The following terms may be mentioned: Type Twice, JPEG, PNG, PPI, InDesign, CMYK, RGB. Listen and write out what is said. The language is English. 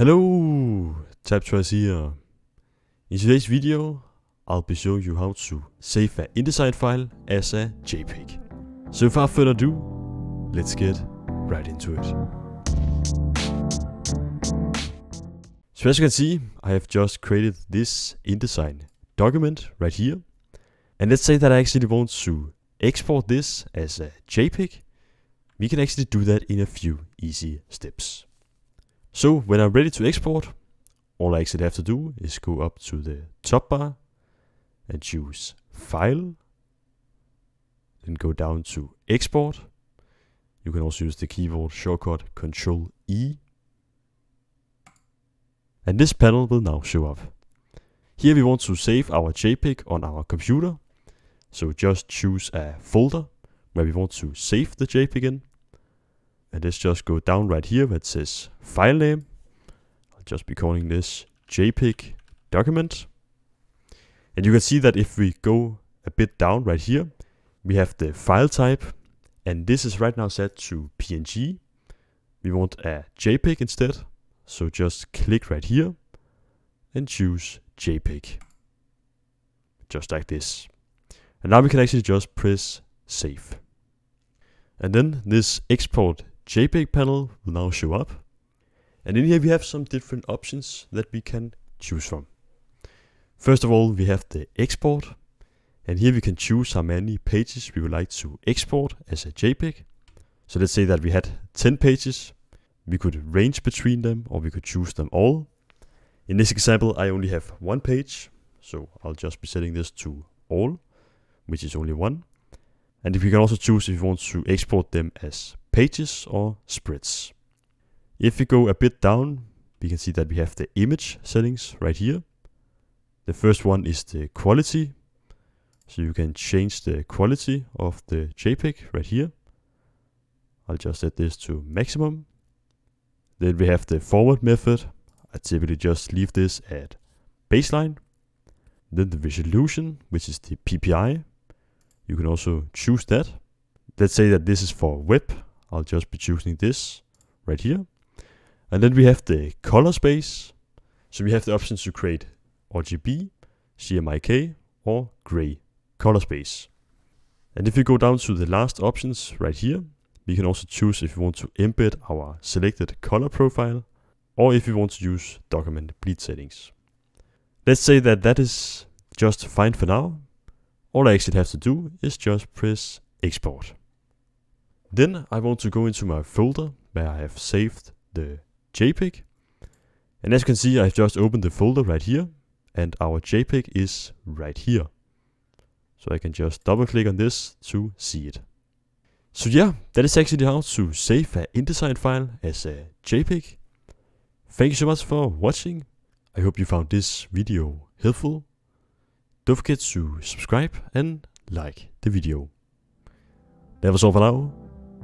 Hello, Type Twice here. In today's video, I'll be showing you how to save an InDesign file as a JPEG. So without further ado, let's get right into it. So as you can see, I have just created this InDesign document right here. And let's say that I actually want to export this as a JPEG. We can actually do that in a few easy steps. So when I'm ready to export, all I actually have to do is go up to the top bar and choose File, then go down to Export. You can also use the keyboard shortcut Control E. And this panel will now show up. Here we want to save our JPEG on our computer. So just choose a folder where we want to save the JPEG in. And let's just go down right here where it says file name. I'll just be calling this JPEG document. And you can see that if we go a bit down right here, we have the file type. And this is right now set to PNG. We want a JPEG instead. So just click right here and choose JPEG. Just like this. And now we can actually just press save. And then this export JPEG panel will now show up. And in here we have some different options that we can choose from. First of all, we have the export. And here we can choose how many pages we would like to export as a JPEG. So let's say that we had 10 pages. We could range between them or we could choose them all. In this example, I only have one page. So I'll just be setting this to all, which is only one. And we can also choose if you want to export them as pages or spreads. If we go a bit down, we can see that we have the image settings right here. The first one is the quality. So you can change the quality of the JPEG right here. I'll just set this to maximum. Then we have the format method. I typically just leave this at baseline. Then the resolution, which is the PPI. You can also choose that. Let's say that this is for web. I'll just be choosing this right here. And then we have the color space. So we have the options to create RGB, CMYK, or gray color space. And if we go down to the last options right here, we can also choose if we want to embed our selected color profile or if we want to use document bleed settings. Let's say that that is just fine for now. All I actually have to do is just press export. Then I want to go into my folder where I have saved the JPEG. And as you can see, I've just opened the folder right here and our JPEG is right here. So I can just double click on this to see it. So yeah, that is actually how to save an InDesign file as a JPEG. Thank you so much for watching. I hope you found this video helpful. Don't forget to subscribe and like the video. That was all for now.